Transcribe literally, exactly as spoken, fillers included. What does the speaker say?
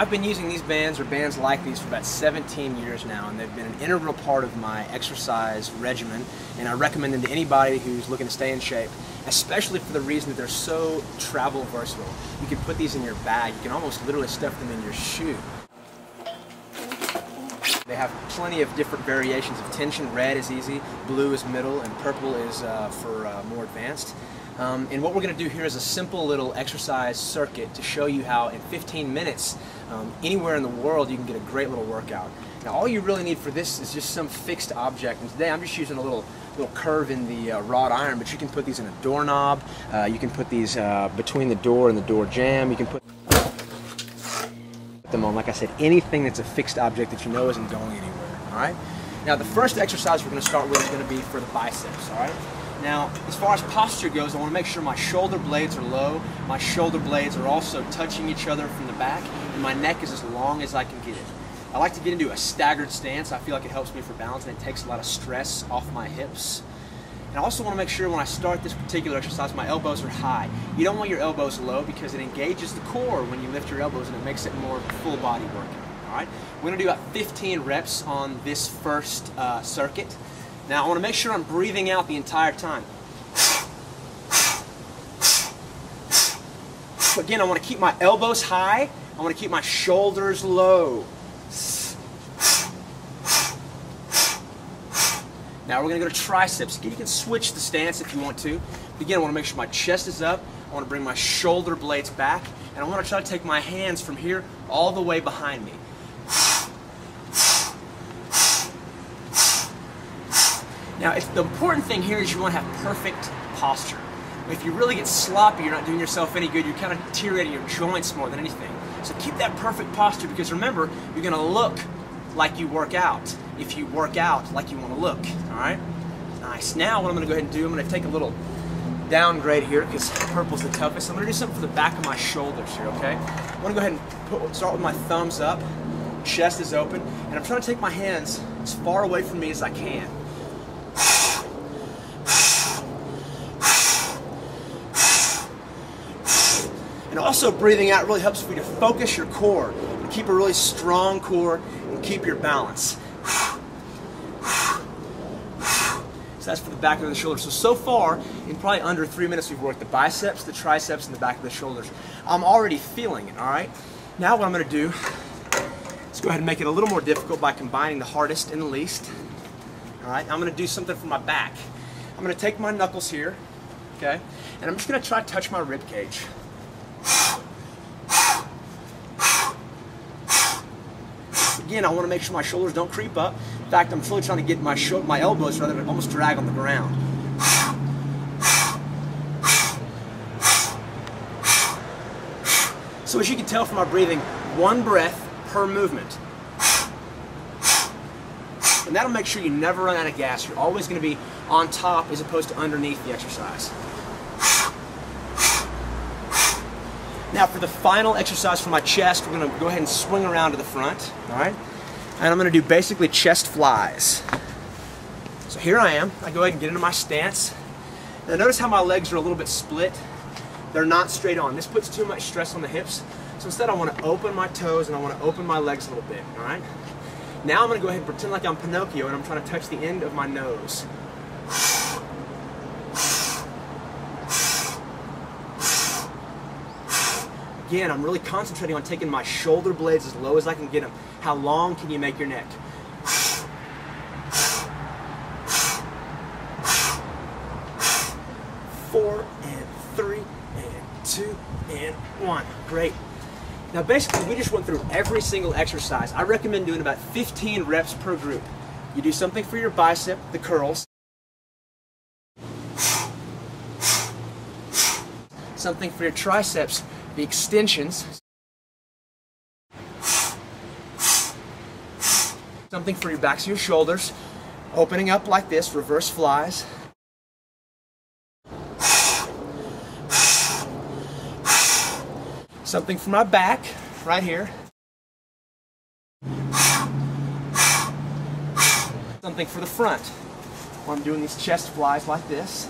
I've been using these bands or bands like these for about seventeen years now, and they've been an integral part of my exercise regimen, and I recommend them to anybody who's looking to stay in shape, especially for the reason that they're so travel versatile. You can put these in your bag, you can almost literally stuff them in your shoe. They have plenty of different variations of tension. Red is easy, blue is middle, and purple is uh, for uh, more advanced. Um, and what we're going to do here is a simple little exercise circuit to show you how in fifteen minutes, um, anywhere in the world, you can get a great little workout. Now all you really need for this is just some fixed object, and today I'm just using a little little curve in the uh, wrought iron, but you can put these in a doorknob, uh, you can put these uh, between the door and the door jamb, you can put them on, like I said, anything that's a fixed object that you know isn't going anywhere, all right? Now the first exercise we're going to start with is going to be for the biceps, all right? Now, as far as posture goes, I want to make sure my shoulder blades are low, my shoulder blades are also touching each other from the back, and my neck is as long as I can get it. I like to get into a staggered stance. I feel like it helps me for balance and it takes a lot of stress off my hips. And I also want to make sure when I start this particular exercise, my elbows are high. You don't want your elbows low because it engages the core when you lift your elbows and it makes it more full body working. All right? We're going to do about fifteen reps on this first uh, circuit. Now I want to make sure I'm breathing out the entire time. Again, I want to keep my elbows high. I want to keep my shoulders low. Now we're going to go to triceps. Again, you can switch the stance if you want to. But again, I want to make sure my chest is up. I want to bring my shoulder blades back. And I want to try to take my hands from here all the way behind me. Now, if the important thing here is you want to have perfect posture. If you really get sloppy, you're not doing yourself any good. You're kind of deteriorating your joints more than anything. So keep that perfect posture because remember, you're going to look like you work out if you work out like you want to look, all right? Nice. Now what I'm going to go ahead and do, I'm going to take a little downgrade here because purple's the toughest. I'm going to do something for the back of my shoulders here, okay? I'm going to go ahead and put, start with my thumbs up, chest is open, and I'm trying to take my hands as far away from me as I can. And also breathing out really helps for you to focus your core and keep a really strong core and keep your balance. So that's for the back of the shoulders. So, so far, in probably under three minutes, we've worked the biceps, the triceps, and the back of the shoulders. I'm already feeling it, all right? Now what I'm going to do is go ahead and make it a little more difficult by combining the hardest and the least. All right, I'm going to do something for my back. I'm going to take my knuckles here, okay, and I'm just going to try to touch my rib cage. Again, I want to make sure my shoulders don't creep up. In fact, I'm really trying to get my my elbows rather than almost drag on the ground. So as you can tell from my breathing, one breath per movement. And that'll make sure you never run out of gas. You're always going to be on top as opposed to underneath the exercise. Now for the final exercise for my chest, we're going to go ahead and swing around to the front, all right? And I'm going to do basically chest flies. So here I am. I go ahead and get into my stance. Now notice how my legs are a little bit split. They're not straight on. This puts too much stress on the hips. So instead I want to open my toes and I want to open my legs a little bit, all right? Now I'm going to go ahead and pretend like I'm Pinocchio and I'm trying to touch the end of my nose. Again, I'm really concentrating on taking my shoulder blades as low as I can get them. How long can you make your neck? Four and three and two and one. Great. Now basically we just went through every single exercise. I recommend doing about fifteen reps per group. You do something for your bicep, the curls. Something for your triceps, the extensions, something for your backs of your shoulders, opening up like this, reverse flies, something for my back, right here, something for the front. I'm doing these chest flies like this.